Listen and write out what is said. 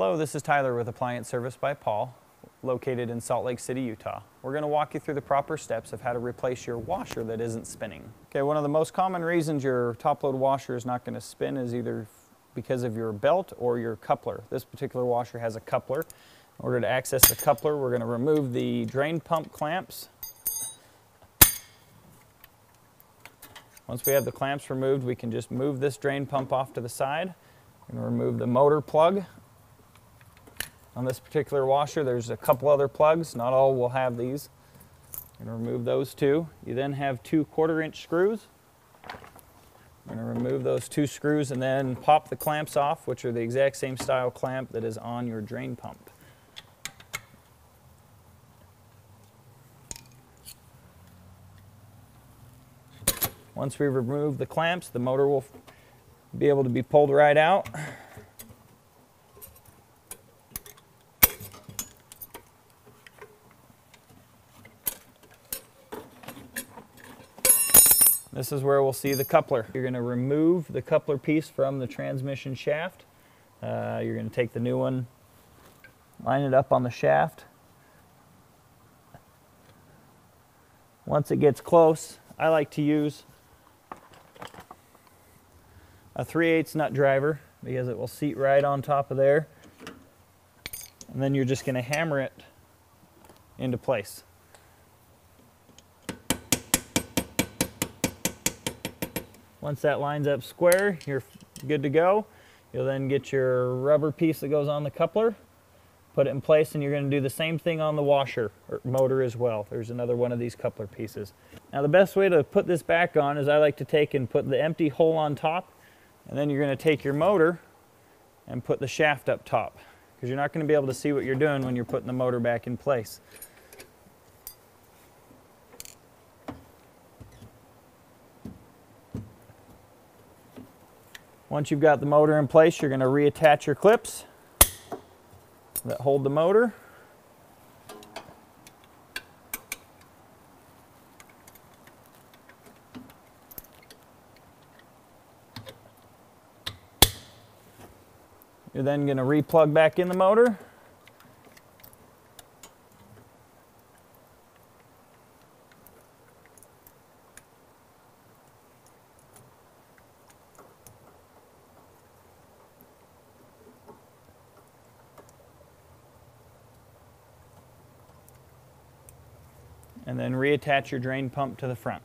Hello, this is Tyler with Appliance Service by Paul, located in Salt Lake City, Utah. We're going to walk you through the proper steps of how to replace your washer that isn't spinning. Okay, one of the most common reasons your top load washer is not going to spin is either because of your belt or your coupler. This particular washer has a coupler. In order to access the coupler, we're going to remove the drain pump clamps. Once we have the clamps removed, we can just move this drain pump off to the side and remove the motor plug. On this particular washer, there's a couple other plugs. Not all will have these. I'm going to remove those two. You then have two 1/4-inch screws. I'm going to remove those two screws and then pop the clamps off, which are the exact same style clamp that is on your drain pump. Once we remove the clamps, the motor will be able to be pulled right out. This is where we'll see the coupler. You're going to remove the coupler piece from the transmission shaft. You're going to take the new one, line it up on the shaft. Once it gets close, I like to use a 3/8 nut driver because it will seat right on top of there. And then you're just going to hammer it into place. Once that lines up square, you're good to go. You'll then get your rubber piece that goes on the coupler, put it in place, and you're going to do the same thing on the washer or motor as well. There's another one of these coupler pieces. Now the best way to put this back on is I like to take and put the empty hole on top, and then you're going to take your motor and put the shaft up top, because you're not going to be able to see what you're doing when you're putting the motor back in place. Once you've got the motor in place, you're going to reattach your clips that hold the motor. You're then going to replug back in the motor. And then reattach your drain pump to the front.